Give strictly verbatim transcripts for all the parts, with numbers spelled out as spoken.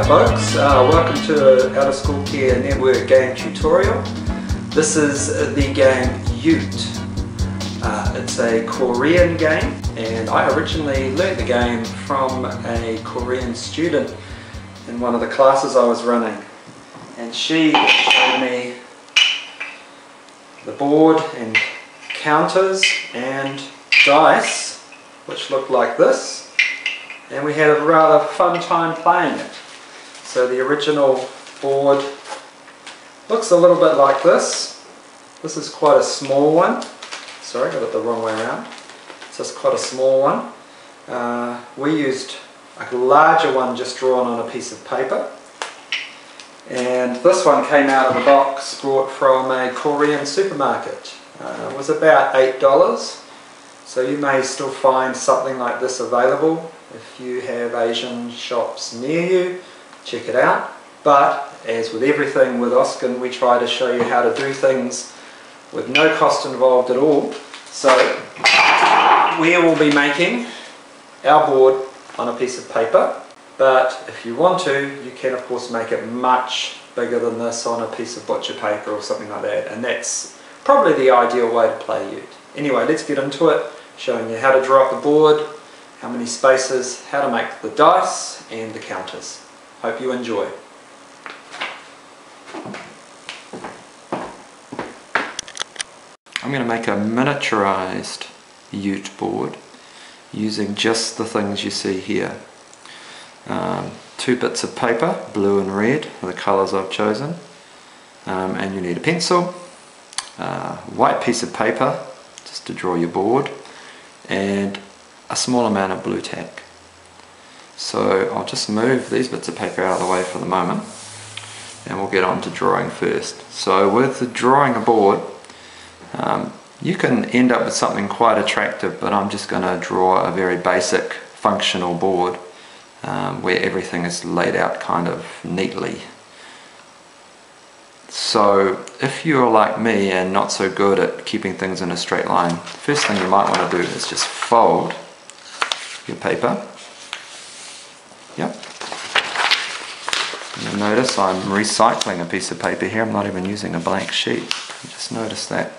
Hi folks, uh, welcome to Out of School Care Network game tutorial. This is the game Yut. Uh, it's a Korean game, and I originally learned the game from a Korean student in one of the classes I was running. And she showed me the board and counters and dice, which looked like this, and we had a rather fun time playing it. So the original board looks a little bit like this. This is quite a small one. Sorry, I got it the wrong way around. So it's quite a small one. Uh, we used a larger one just drawn on a piece of paper. And this one came out of the box, brought from a Korean supermarket. Uh, it was about eight dollars. So you may still find something like this available. If you have Asian shops near you, check it out. But as with everything with OSCAR, we try to show you how to do things with no cost involved at all. So we will be making our board on a piece of paper, but if you want to, you can of course make it much bigger than this on a piece of butcher paper or something like that, and that's probably the ideal way to play Yut. Anyway, let's get into it, showing you how to draw up the board, how many spaces, how to make the dice and the counters. Hope you enjoy. I'm going to make a miniaturized Yut board using just the things you see here. Um, two bits of paper, blue and red, are the colours I've chosen. Um, and you need a pencil, a white piece of paper, just to draw your board, and a small amount of blue tack. So I'll just move these bits of paper out of the way for the moment, and we'll get on to drawing first. So with drawing a board, um, you can end up with something quite attractive, but I'm just going to draw a very basic functional board um, where everything is laid out kind of neatly. So if you're like me and not so good at keeping things in a straight line, first thing you might want to do is just fold your paper. Yep. And you'll notice I'm recycling a piece of paper here. I'm not even using a blank sheet. Just notice that.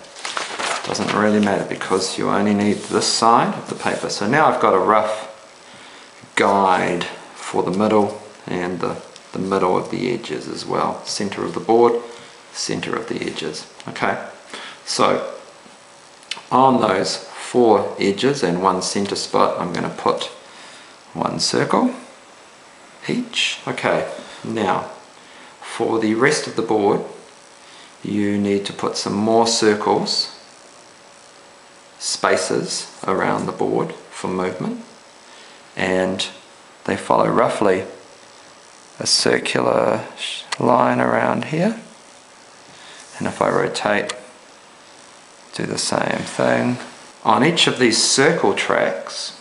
It doesn't really matter because you only need this side of the paper. So now I've got a rough guide for the middle and the, the middle of the edges as well. Center of the board, center of the edges. Okay, so on those four edges and one center spot, I'm going to put one circle each. Okay, now for the rest of the board, you need to put some more circles, spaces around the board for movement, and they follow roughly a circular line around here. And if I rotate, do the same thing. On each of these circle tracks,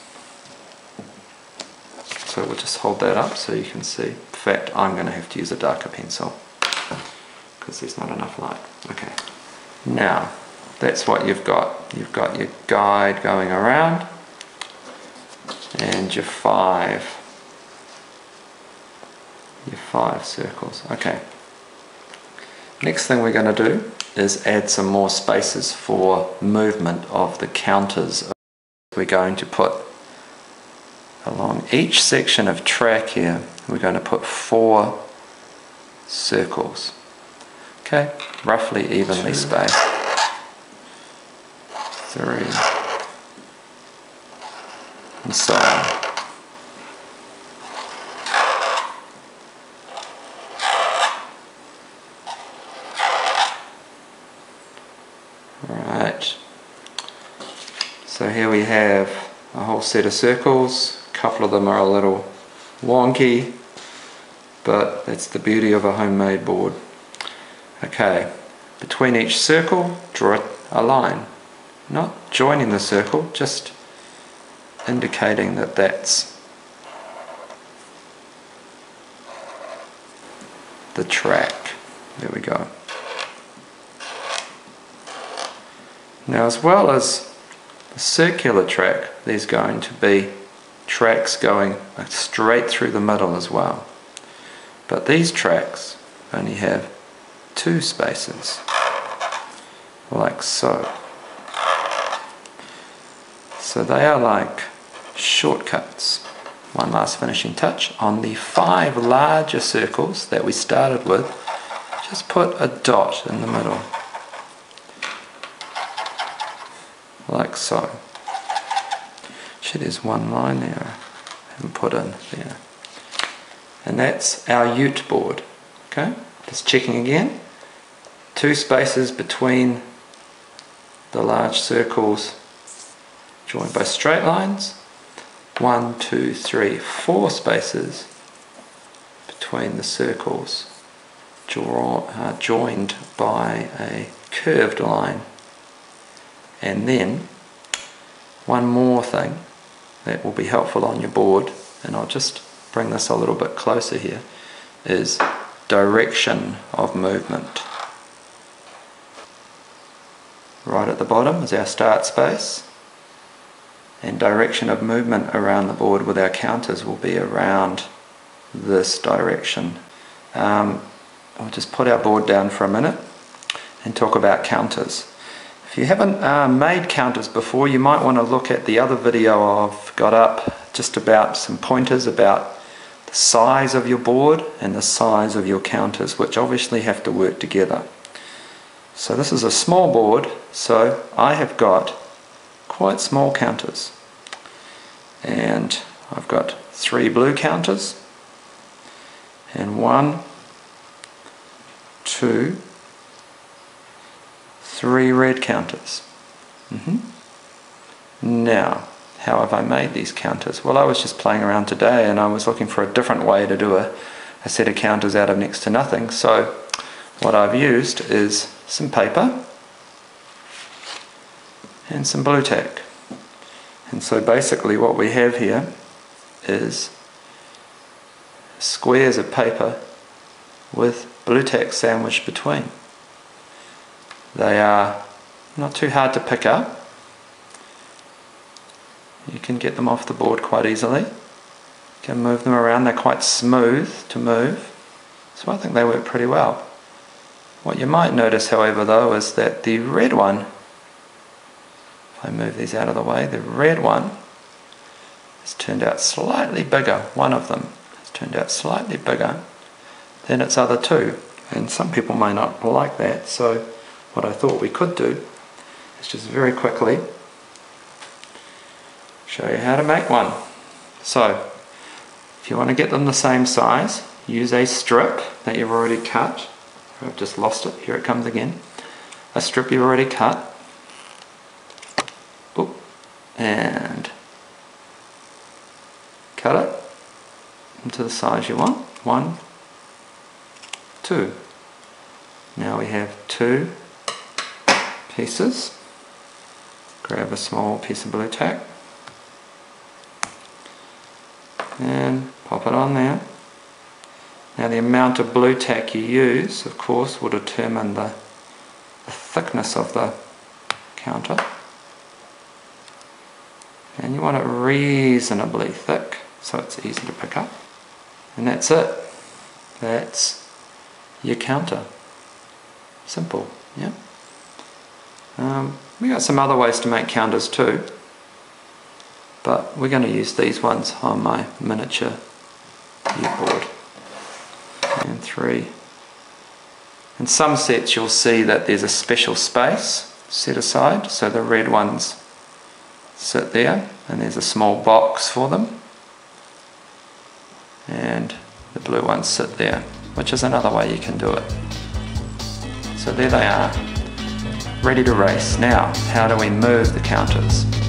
so we'll just hold that up so you can see. In fact, I'm going to have to use a darker pencil because there's not enough light. Okay, now that's what you've got. You've got your guide going around and your five, your five circles. Okay. Next thing we're going to do is add some more spaces for movement of the counters. We're going to put along each section of track here, we're going to put four circles. Okay, roughly evenly spaced. Three. And so on. So here we have a whole set of circles. A couple of them are a little wonky, but that's the beauty of a homemade board. Okay, between each circle, draw a line. Not joining the circle, just indicating that that's the track. There we go. Now, as well as the circular track, there's going to be tracks going straight through the middle as well. But these tracks only have two spaces, like so. So they are like shortcuts. One last finishing touch on the five larger circles that we started with. Just put a dot in the middle, like so. Actually, there's one line there I haven't put in there. And that's our Yut board. Okay, just checking again. Two spaces between the large circles joined by straight lines. One, two, three, four spaces between the circles draw, uh, joined by a curved line. And then one more thing that will be helpful on your board, and I'll just bring this a little bit closer here, is direction of movement. Right at the bottom is our start space, and direction of movement around the board with our counters will be around this direction. Um, I'll just put our board down for a minute and talk about counters. If you haven't uh, made counters before, you might want to look at the other video I've got up just about some pointers about the size of your board and the size of your counters, which obviously have to work together. So this is a small board, so I have got quite small counters, and I've got three blue counters and one, two, three red counters. Mm-hmm. Now, how have I made these counters? Well, I was just playing around today and I was looking for a different way to do a, a set of counters out of next to nothing. So what I've used is some paper and some blue tack. And so basically what we have here is squares of paper with blue tack sandwiched between. They are not too hard to pick up. You can get them off the board quite easily. You can move them around, they're quite smooth to move. So I think they work pretty well. What you might notice, however, though, is that the red one, if I move these out of the way, the red one has turned out slightly bigger. One of them has turned out slightly bigger than its other two. And some people may not like that, so what I thought we could do is just very quickly show you how to make one. So if you want to get them the same size, use a strip that you've already cut. I've just lost it, here it comes again. A strip you've already cut. Oop. And cut it into the size you want. One, two. Now we have two pieces. Grab a small piece of blue tack and pop it on there. Now the amount of blue tack you use, of course, will determine the, the thickness of the counter. And you want it reasonably thick so it's easy to pick up. And that's it. That's your counter. Simple, yeah. Um, we got some other ways to make counters too, but we're going to use these ones on my miniature Yut board. And three. In some sets you'll see that there's a special space set aside, so the red ones sit there and there's a small box for them, and the blue ones sit there, which is another way you can do it. So there they are, ready to race. Now, how do we move the counters?